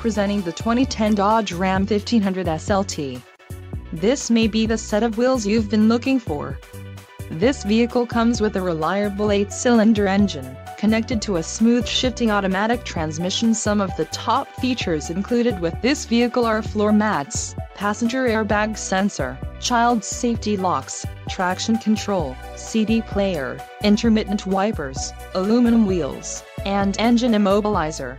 presenting the 2010 Dodge Ram 1500 SLT. This may be the set of wheels you've been looking for. This vehicle comes with a reliable 8-cylinder engine, connected to a smooth shifting automatic transmission. Some of the top features included with this vehicle are floor mats, passenger airbag sensor, child safety locks, traction control, CD player, intermittent wipers, aluminum wheels, and engine immobilizer.